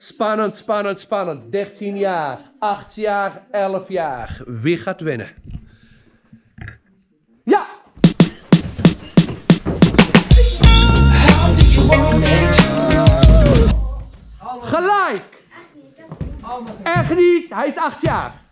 Spannend, spannend, spannend. 13 jaar, 8 jaar, 11 jaar. Wie gaat winnen? Ja! Gelijk! Echt niet. Hij is 8 jaar.